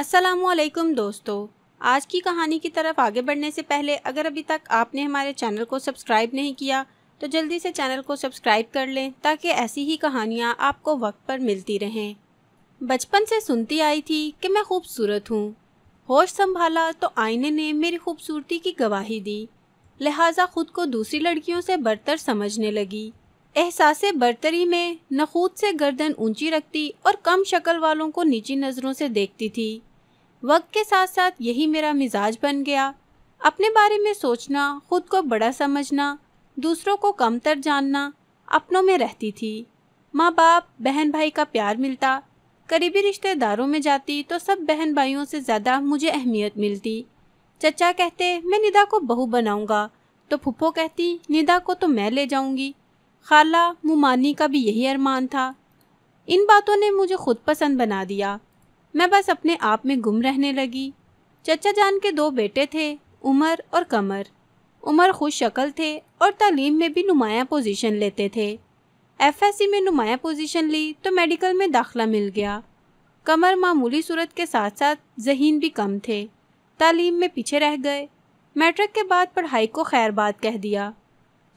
अस्सलामुअलैकुम दोस्तों, आज की कहानी की तरफ आगे बढ़ने से पहले अगर अभी तक आपने हमारे चैनल को सब्सक्राइब नहीं किया तो जल्दी से चैनल को सब्सक्राइब कर लें ताकि ऐसी ही कहानियाँ आपको वक्त पर मिलती रहें। बचपन से सुनती आई थी कि मैं खूबसूरत हूँ। होश संभाला तो आईने ने मेरी खूबसूरती की गवाही दी, लिहाजा खुद को दूसरी लड़कियों से बरतर समझने लगी। एहसासे बरतरी में नखूद से गर्दन ऊंची रखती और कम शक्ल वालों को नीची नज़रों से देखती थी। वक्त के साथ साथ यही मेरा मिजाज बन गया। अपने बारे में सोचना, खुद को बड़ा समझना, दूसरों को कमतर जानना, अपनों में रहती थी। माँ बाप, बहन भाई का प्यार मिलता, करीबी रिश्तेदारों में जाती तो सब बहन भाइयों से ज़्यादा मुझे अहमियत मिलती। चचा कहते मैं निदा को बहू बनाऊँगा तो फुप्पो कहती निदा को तो मैं ले जाऊँगी। खाला मुमानी का भी यही अरमान था। इन बातों ने मुझे खुद पसंद बना दिया। मैं बस अपने आप में गुम रहने लगी। चचा जान के दो बेटे थे, उमर और कमर। उमर खुश शक्ल थे और तालीम में भी नुमाया पोजीशन लेते थे। एफएससी में नुमाया पोजीशन ली तो मेडिकल में दाखला मिल गया। कमर मामूली सूरत के साथ साथ जहीन भी कम थे, तालीम में पीछे रह गए। मैट्रिक के बाद पढ़ाई को खैरबाद कह दिया।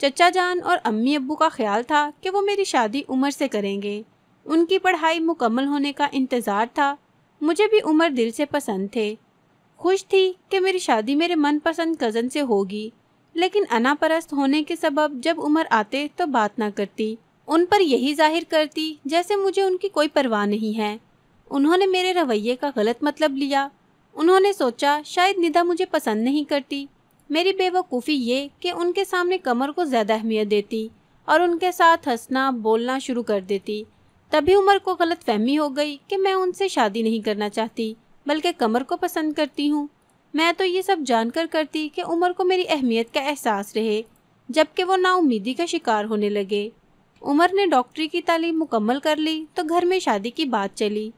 चचा जान और अम्मी अब्बू का ख्याल था कि वो मेरी शादी उमर से करेंगे। उनकी पढ़ाई मुकम्मल होने का इंतज़ार था। मुझे भी उमर दिल से पसंद थे। खुश थी कि मेरी शादी मेरे मनपसंद कज़न से होगी, लेकिन अनापरस्त होने के सबब जब उमर आते तो बात ना करती, उन पर यही जाहिर करती जैसे मुझे उनकी कोई परवाह नहीं है। उन्होंने मेरे रवैये का गलत मतलब लिया। उन्होंने सोचा शायद निदा मुझे पसंद नहीं करती। मेरी बेवकूफ़ी ये कि उनके सामने कमर को ज़्यादा अहमियत देती और उनके साथ हंसना बोलना शुरू कर देती। तभी उमर को गलतफहमी हो गई कि मैं उनसे शादी नहीं करना चाहती बल्कि कमर को पसंद करती हूँ। मैं तो ये सब जानकर करती कि उमर को मेरी अहमियत का एहसास रहे, जबकि वो नाउमीदी का शिकार होने लगे। उमर ने डॉक्टरी की तालीम मुकम्मल कर ली तो घर में शादी की बात चली।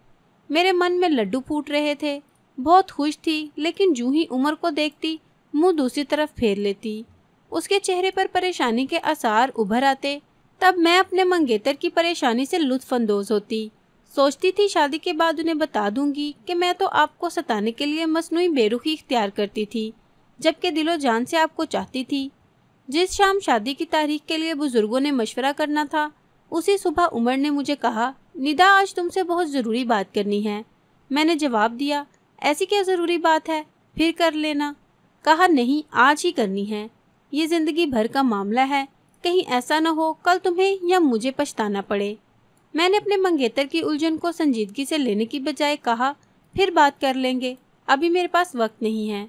मेरे मन में लड्डू फूट रहे थे। बहुत खुश थी, लेकिन जूँ ही उमर को देखती मुंह दूसरी तरफ फेर लेती। उसके चेहरे पर परेशानी के आसार उभर आते। तब मैं अपने मंगेतर की परेशानी से लुत्फानंदोज़ होती। सोचती थी शादी के बाद उन्हें बता दूंगी कि मैं तो आपको सताने के लिए मसनूई बेरुखी इख्तियार करती थी, जबकि दिलो जान से आपको चाहती थी। जिस शाम शादी की तारीख के लिए बुजुर्गों ने मशवरा करना था, उसी सुबह उमर ने मुझे कहा, निदा आज तुमसे बहुत ज़रूरी बात करनी है। मैंने जवाब दिया, ऐसी क्या ज़रूरी बात है, फिर कर लेना। कहा, नहीं आज ही करनी है, ये ज़िंदगी भर का मामला है, कहीं ऐसा ना हो कल तुम्हें या मुझे पछताना पड़े। मैंने अपने मंगेतर की उलझन को संजीदगी से लेने की बजाय कहा, फिर बात कर लेंगे, अभी मेरे पास वक्त नहीं है।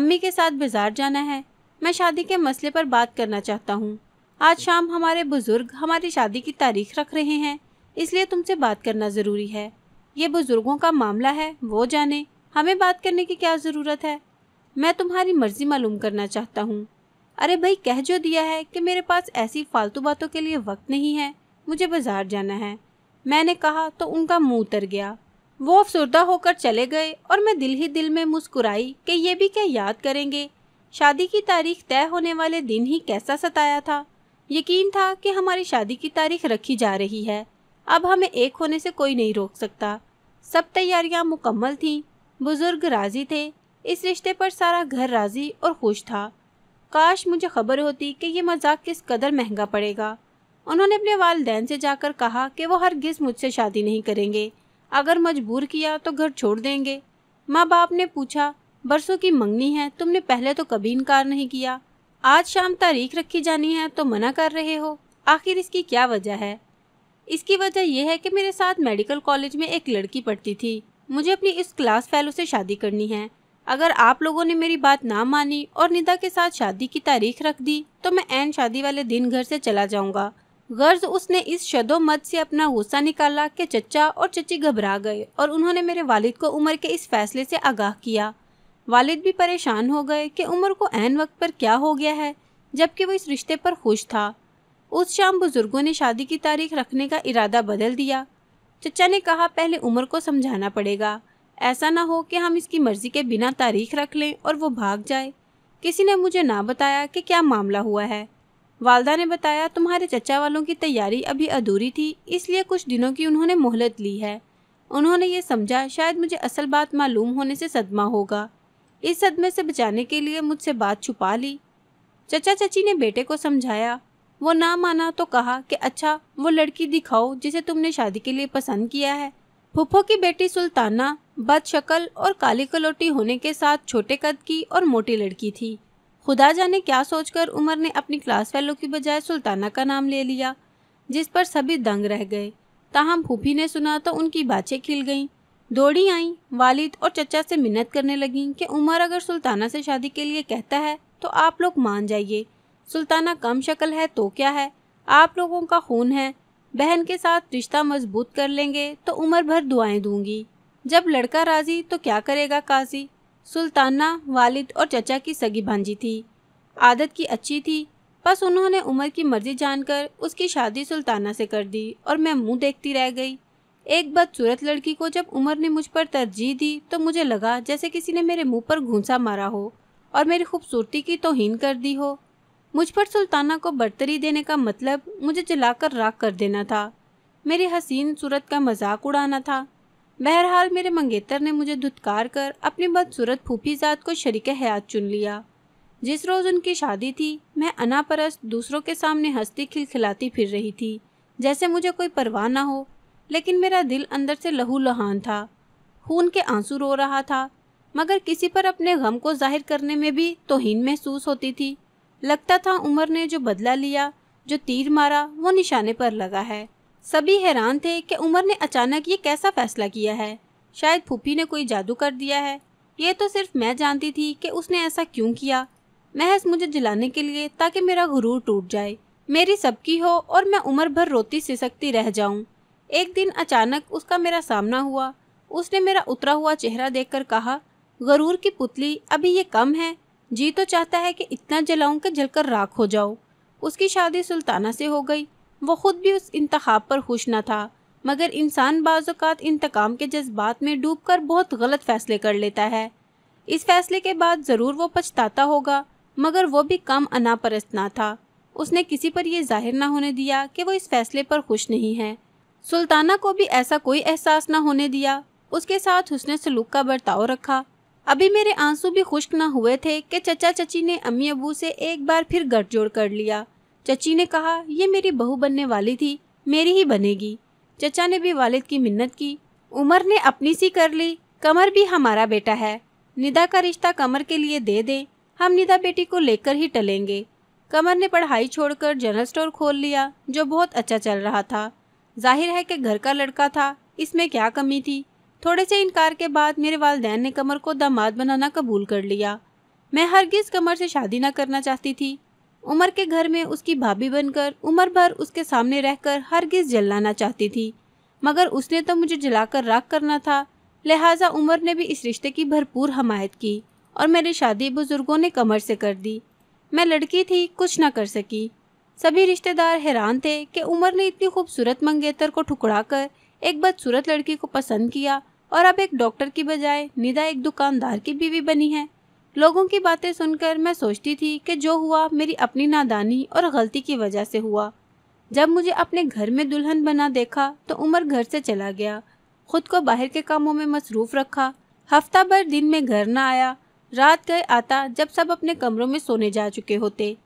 अम्मी के साथ बाजार जाना है, मैं शादी के मसले पर बात करना चाहता हूँ। आज शाम हमारे बुज़ुर्ग हमारी शादी की तारीख रख रहे हैं, इसलिए तुमसे बात करना ज़रूरी है। ये बुज़ुर्गों का मामला है, वो जाने, हमें बात करने की क्या ज़रूरत है। मैं तुम्हारी मर्ज़ी मालूम करना चाहता हूँ। अरे भाई, कह जो दिया है कि मेरे पास ऐसी फालतू बातों के लिए वक्त नहीं है, मुझे बाजार जाना है, मैंने कहा तो उनका मुंह उतर गया। वो अफसरदा होकर चले गए और मैं दिल ही दिल में मुस्कुराई कि ये भी क्या याद करेंगे। शादी की तारीख तय होने वाले दिन ही कैसा सताया था। यकीन था कि हमारी शादी की तारीख रखी जा रही है, अब हमें एक होने से कोई नहीं रोक सकता। सब तैयारियाँ मुकम्मल थीं, बुज़ुर्ग राज़ी थे, इस रिश्ते पर सारा घर राज़ी और खुश था। काश मुझे खबर होती कि ये मज़ाक किस कदर महंगा पड़ेगा। उन्होंने अपने वालिदैन से जाकर कहा कि वो हरगिज़ मुझसे शादी नहीं करेंगे, अगर मजबूर किया तो घर छोड़ देंगे। माँ बाप ने पूछा, बरसों की मंगनी है, तुमने पहले तो कभी इनकार नहीं किया, आज शाम तारीख रखी जानी है तो मना कर रहे हो, आखिर इसकी क्या वजह है। इसकी वजह यह है कि मेरे साथ मेडिकल कॉलेज में एक लड़की पढ़ती थी, मुझे अपनी इस क्लास फेलो से शादी करनी है। अगर आप लोगों ने मेरी बात ना मानी और निदा के साथ शादी की तारीख रख दी तो मैं ऐन शादी वाले दिन घर से चला जाऊंगा। गर्ज उसने इस शदोमत से अपना गुस्सा निकाला कि चचा और चची घबरा गए और उन्होंने मेरे वालिद को उमर के इस फैसले से आगाह किया। वालिद भी परेशान हो गए कि उमर को ऐन वक्त पर क्या हो गया है, जबकि वो इस रिश्ते पर खुश था। उस शाम बुज़ुर्गों ने शादी की तारीख रखने का इरादा बदल दिया। चचा ने कहा, पहले उमर को समझाना पड़ेगा, ऐसा ना हो कि हम इसकी मर्ज़ी के बिना तारीख रख लें और वो भाग जाए। किसी ने मुझे ना बताया कि क्या मामला हुआ है। वालदा ने बताया, तुम्हारे चचा वालों की तैयारी अभी अधूरी थी, इसलिए कुछ दिनों की उन्होंने मोहलत ली है। उन्होंने ये समझा शायद मुझे असल बात मालूम होने से सदमा होगा। इस सदमे से बचाने के लिए मुझसे बात छुपा ली। चचा चची ने बेटे को समझाया, वो ना माना तो कहा कि अच्छा वो लड़की दिखाओ जिसे तुमने शादी के लिए पसंद किया है। फूफो की बेटी सुल्ताना बदशक्ल और काली कलोटी होने के साथ छोटे कद की और मोटी लड़की थी। खुदा जाने क्या सोचकर उमर ने अपनी क्लास फेलो की बजाय सुल्ताना का नाम ले लिया, जिस पर सभी दंग रह गए। ताहम फूफी ने सुना तो उनकी बातें खिल गईं। दौड़ी आईं, वालिद और चचा से मिन्नत करने लगीं कि उमर अगर सुल्ताना से शादी के लिए कहता है तो आप लोग मान जाइए। सुल्ताना कम शक्ल है तो क्या है, आप लोगों का खून है। बहन के साथ रिश्ता मजबूत कर लेंगे तो उम्र भर दुआएं दूंगी। जब लड़का राजी तो क्या करेगा काजी। सुल्ताना वालिद और चचा की सगी भांजी थी, आदत की अच्छी थी। बस उन्होंने उमर की मर्जी जानकर उसकी शादी सुल्ताना से कर दी और मैं मुंह देखती रह गई। एक बदसूरत लड़की को जब उमर ने मुझ पर तरजीह दी तो मुझे लगा जैसे किसी ने मेरे मुंह पर घूंसा मारा हो और मेरी खूबसूरती की तौहीन कर दी हो। मुझ पर सुल्ताना को बर्तरी देने का मतलब मुझे जलाकर राख कर देना था, मेरी हसीन सूरत का मजाक उड़ाना था। बहरहाल मेरे मंगेतर ने मुझे धुतकार कर अपनी बदसूरत फूफीजात को शरीक हयात चुन लिया। जिस रोज़ उनकी शादी थी मैं अनापरस्त दूसरों के सामने हंसती खिलखिलाती फिर रही थी जैसे मुझे कोई परवाह ना हो, लेकिन मेरा दिल अंदर से लहू लुहान था। खून के आंसू रो रहा था, मगर किसी पर अपने गम को जाहिर करने में भी तौहीन महसूस होती थी। लगता था उमर ने जो बदला लिया, जो तीर मारा वो निशाने पर लगा है। सभी हैरान थे कि उमर ने अचानक ये कैसा फैसला किया है। शायद फूफी ने कोई जादू कर दिया है, ये तो सिर्फ मैं जानती थी कि उसने ऐसा क्यों किया, महज मुझे जलाने के लिए ताकि मेरा गुरूर टूट जाए, मेरी सबकी हो और मैं उम्र भर रोती सिसकती रह जाऊं। एक दिन अचानक उसका मेरा सामना हुआ। उसने मेरा उतरा हुआ चेहरा देखकर कहा, गुरूर की पुतली अभी ये कम है, जी तो चाहता है कि इतना जलाऊं कि जलकर राख हो जाओ। उसकी शादी सुल्ताना से हो गई। वो खुद भी उस इंतखाब पर खुश न था, मगर इंसान बाज़ौक़ात इंतकाम के जज्बात में डूबकर बहुत गलत फैसले कर लेता है। इस फैसले के बाद ज़रूर वो पछताता होगा, मगर वो भी कम अनापरस्त ना था। उसने किसी पर यह जाहिर ना होने दिया कि वो इस फैसले पर खुश नहीं है। सुल्ताना को भी ऐसा कोई एहसास ना होने दिया, उसके साथ हुस्न सलूक का बर्ताव रखा। अभी मेरे आंसू भी खुश्क ना हुए थे कि चचा चची ने अम्मी अबू से एक बार फिर गठजोड़ कर लिया। चची ने कहा, ये मेरी बहू बनने वाली थी, मेरी ही बनेगी। चचा ने भी वालिद की मिन्नत की, उमर ने अपनी सी कर ली, कमर भी हमारा बेटा है, निदा का रिश्ता कमर के लिए दे दें, हम निदा बेटी को लेकर ही टलेंगे। कमर ने पढ़ाई छोड़कर जनरल स्टोर खोल लिया जो बहुत अच्छा चल रहा था। जाहिर है कि घर का लड़का था, इसमें क्या कमी थी। थोड़े से इनकार के बाद मेरे वालिदैन ने कमर को दामाद बनाना कबूल कर लिया। मैं हरगिज़ कमर से शादी न करना चाहती थी। उमर के घर में उसकी भाभी बनकर उम्र भर उसके सामने रहकर हरगिज़ जलाना चाहती थी, मगर उसने तो मुझे जलाकर राख करना था। लिहाजा उमर ने भी इस रिश्ते की भरपूर हमायत की और मेरी शादी बुजुर्गों ने कमर से कर दी। मैं लड़की थी, कुछ ना कर सकी। सभी रिश्तेदार हैरान थे कि उमर ने इतनी खूबसूरत मंगेतर को ठुकरा कर एक बदसूरत लड़की को पसंद किया और अब एक डॉक्टर की बजाय निदा एक दुकानदार की बीवी बनी है। लोगों की बातें सुनकर मैं सोचती थी कि जो हुआ मेरी अपनी नादानी और गलती की वजह से हुआ। जब मुझे अपने घर में दुल्हन बना देखा तो उमर घर से चला गया, खुद को बाहर के कामों में मसरूफ रखा। हफ्ता भर दिन में घर न आया, रात गए आता जब सब अपने कमरों में सोने जा चुके होते।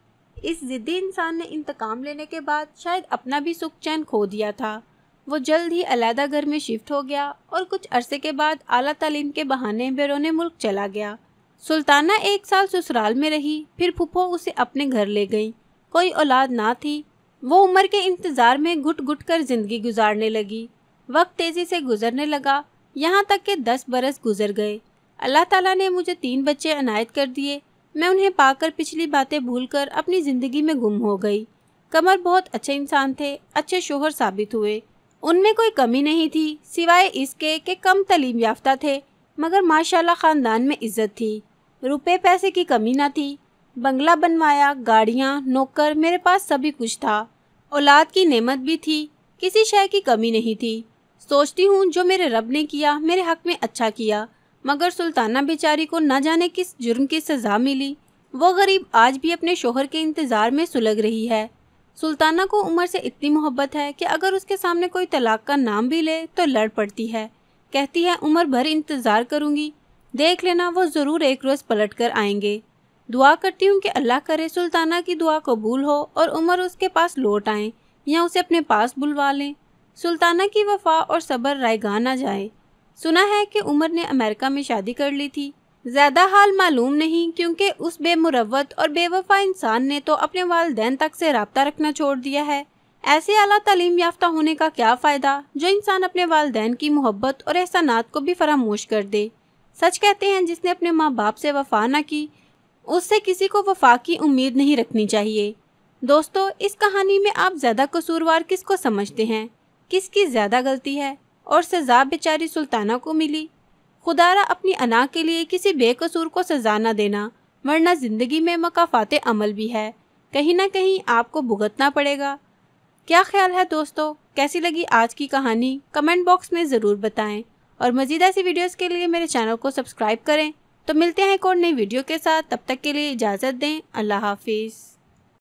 इस जिद्दी इंसान ने इंतकाम लेने के बाद शायद अपना भी सुख चैन खो दिया था। वो जल्द ही अलहदा घर में शिफ्ट हो गया और कुछ अरसे के बाद आला तालीम के बहाने बैरून मुल्क चला गया। सुल्ताना एक साल ससुराल में रही, फिर फूफो उसे अपने घर ले गई। कोई औलाद ना थी, वो उमर के इंतज़ार में घुट घुट कर जिंदगी गुजारने लगी। वक्त तेज़ी से गुजरने लगा, यहाँ तक कि 10 बरस गुजर गए। अल्लाह ताला ने मुझे 3 बच्चे अनायत कर दिए। मैं उन्हें पाकर पिछली बातें भूलकर अपनी ज़िंदगी में गुम हो गई। कमर बहुत अच्छे इंसान थे, अच्छे शोहर साबित हुए, उनमें कोई कमी नहीं थी सिवाय इसके कि कम तलीम याफ्ता थे, मगर माशाल्लाह ख़ानदान में इज्जत थी, रुपए पैसे की कमी ना थी। बंगला बनवाया, गाड़ियाँ, नौकर, मेरे पास सभी कुछ था। औलाद की नेमत भी थी, किसी शय की कमी नहीं थी। सोचती हूँ जो मेरे रब ने किया मेरे हक़ में अच्छा किया, मगर सुल्ताना बेचारी को ना जाने किस जुर्म की सज़ा मिली। वो गरीब आज भी अपने शोहर के इंतज़ार में सुलग रही है। सुल्ताना को उमर से इतनी मोहब्बत है कि अगर उसके सामने कोई तलाक का नाम भी ले तो लड़ पड़ती है। कहती है उम्र भर इंतज़ार करूँगी, देख लेना वो ज़रूर एक रोज़ पलट कर आएंगे। दुआ करती हूँ कि अल्लाह करे सुल्ताना की दुआ कबूल हो और उमर उसके पास लौट आएँ या उसे अपने पास बुलवा लें। सुल्ताना की वफा और सब्र रायगान ना जाए। सुना है कि उमर ने अमेरिका में शादी कर ली थी, ज़्यादा हाल मालूम नहीं क्योंकि उस बेमुरवत और बेवफा इंसान ने तो अपने वालदैन तक से रब्ता रखना छोड़ दिया है। ऐसे आला तालीम याफ्ता होने का क्या फ़ायदा जो इंसान अपने वालदैन की मोहब्बत और एहसानात को भी फरामोश कर दे। सच कहते हैं जिसने अपने माँ बाप से वफा ना की उससे किसी को वफा की उम्मीद नहीं रखनी चाहिए। दोस्तों, इस कहानी में आप ज़्यादा कसूरवार किसको समझते हैं, किसकी ज़्यादा गलती है और सज़ा बेचारी सुल्ताना को मिली? खुदारा अपनी अना के लिए किसी बेकसूर को सज़ा ना देना, वरना ज़िंदगी में मकाफाते अमल भी है, कहीं ना कहीं आपको भुगतना पड़ेगा। क्या ख्याल है दोस्तों, कैसी लगी आज की कहानी? कमेंट बॉक्स में ज़रूर बताएं और मज़ीद ऐसी वीडियोज़ के लिए मेरे चैनल को सब्सक्राइब करें। तो मिलते हैं एक और नई वीडियो के साथ, तब तक के लिए इजाज़त दें। अल्लाह हाफिज़।